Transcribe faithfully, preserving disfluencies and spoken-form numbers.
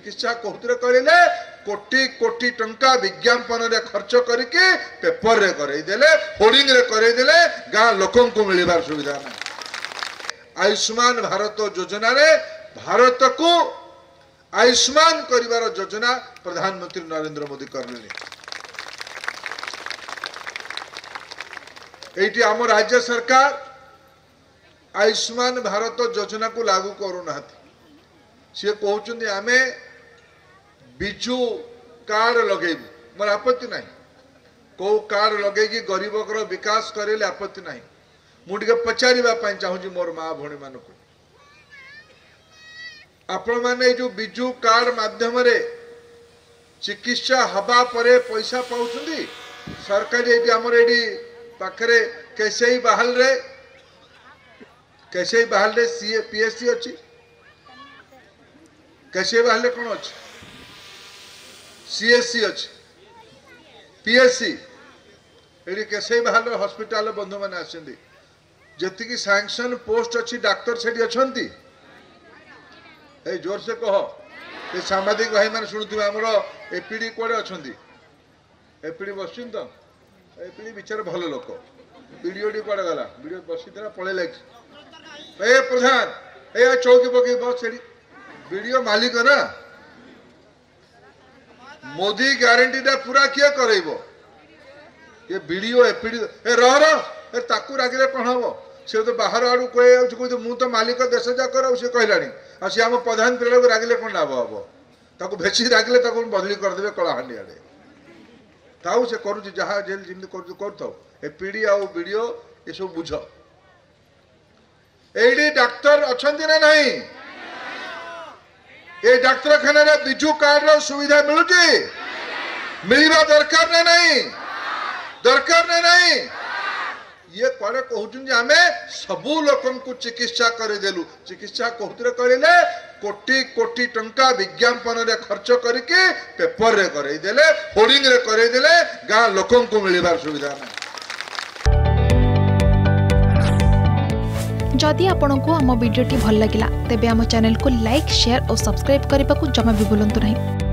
चिकित्सा कौतिर कहले कोटी कोटी टंका विज्ञापन रे खर्च करके पेपर रे करईदेले होर्डिंग रे करईदेले गाँ लोकों को मिलबार सुविधा ना। आयुष्मान भारत योजना रे भारत को आयुष्मान करिवार योजना प्रधानमंत्री नरेंद्र मोदी करले। एटी आम राज्य सरकार आयुष्मान भारत योजना को लागू करू नाहती। सी कहते आमे विजु कार्ड लगे मोर आपत्ति ना, कौ कार्ड लगे गरीबक विकास करेले आपत्ति ना। मुझे पचारे चाहूँगी मोर माँ भी मान को आपण मैंने जो विजु कार्ड मध्यम चिकित्सा हवा पर पैसा पाँच सरकारी आमर ये पाखे केसई बाहल रे केसई बाहल रे सी पी एस सी अच्छी कैसे बाहर कौन अच्छे सीएससी अच्छे पीएससी ये कैसे बाहर हस्पिटाल बंधु मैंने आती सैंक्शन पोस्ट अच्छी डाक्टर से अच्छा जोर से कह ये सांबादिक भाई मैंने शुणुवे आमर एपीडी कौड़े अच्छा एपीडी बस तो एपीडी विचार भल लोक बीडीओडी कौड़े गला बीडीओ बस पल ए प्रधान ए चौकी पकई बस वीडियो मालिक ना मोदी गारंटी टा पूरा किए करइबो ये वीडियो एपीडी ए रह रह ए ताकू रागिले कोन हबो से तो बाहर आडू कोए को तो मु तो मालिक देश जा करउ से कहलानी आ से हम प्रधानमंत्री लोग रागिले कोन लाभ हबो ताकू भेची रागिले ताकू बदली कर देबे कलाहांडी आडे ताऊ से करू जहा जेल जिम करू करथौ एपीडी आ वीडियो ए सब बुझो एडी डॉक्टर अछंती ना नहीं ये डाक्तखाना विजु कार्ड सुविधा मिलूची मिलवा दरकार ना नहीं दरकार ना नहीं ये कड़े कहूँ आम सबू लोक चिकित्सा करदेलु। चिकित्सा कौतिर कहले कोटी कोटी टंका विज्ञापन रे खर्च करके पेपर रे करईदेले होर्डिंग रे करईदेले गाँ लोक मिलवार सुविधा ना। जदि आपंको आम वीडियोटी भल लगा तेब आम चैनल को लाइक शेयर और सब्सक्राइब करने को जमा भी भूलु नहीं।